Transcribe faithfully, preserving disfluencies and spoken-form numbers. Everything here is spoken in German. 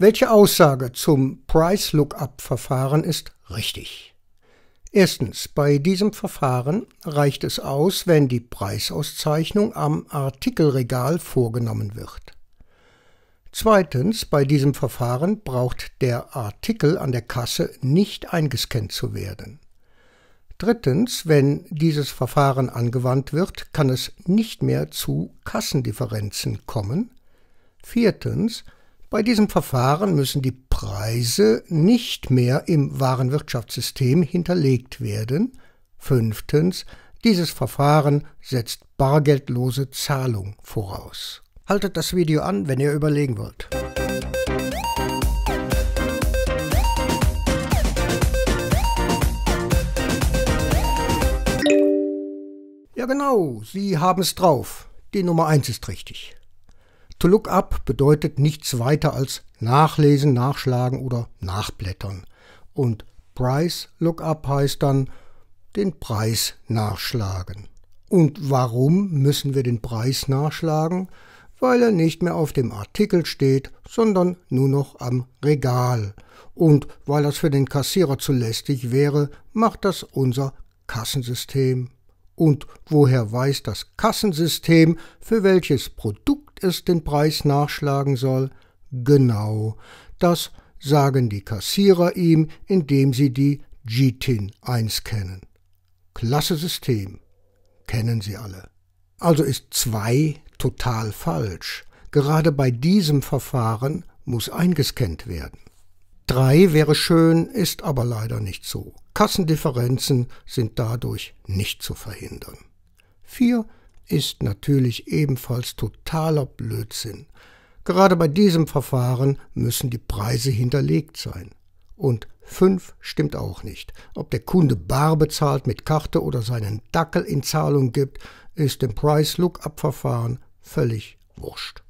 Welche Aussage zum Price-Lookup-Verfahren ist richtig? Erstens, bei diesem Verfahren reicht es aus, wenn die Preisauszeichnung am Artikelregal vorgenommen wird. Zweitens, bei diesem Verfahren braucht der Artikel an der Kasse nicht eingescannt zu werden. Drittens, wenn dieses Verfahren angewandt wird, kann es nicht mehr zu Kassendifferenzen kommen. Viertens, bei diesem Verfahren müssen die Preise nicht mehr im Warenwirtschaftssystem hinterlegt werden. Fünftens, dieses Verfahren setzt bargeldlose Zahlung voraus. Haltet das Video an, wenn ihr überlegen wollt. Ja genau, Sie haben es drauf. Die Nummer eins ist richtig. To look up bedeutet nichts weiter als nachlesen, nachschlagen oder nachblättern. Und Price Lookup heißt dann den Preis nachschlagen. Und warum müssen wir den Preis nachschlagen? Weil er nicht mehr auf dem Artikel steht, sondern nur noch am Regal. Und weil das für den Kassierer zu lästig wäre, macht das unser Kassensystem. Und woher weiß das Kassensystem, für welches Produkt es den Preis nachschlagen soll? Genau, das sagen die Kassierer ihm, indem sie die G T I N einscannen. Klasse System, kennen Sie alle. Also ist zwei total falsch. Gerade bei diesem Verfahren muss eingescannt werden. drei wäre schön, ist aber leider nicht so. Kassendifferenzen sind dadurch nicht zu verhindern. vier ist natürlich ebenfalls totaler Blödsinn. Gerade bei diesem Verfahren müssen die Preise hinterlegt sein. Und fünf stimmt auch nicht. Ob der Kunde bar bezahlt mit Karte oder seinen Dackel in Zahlung gibt, ist im Price-Lookup-Verfahren völlig wurscht.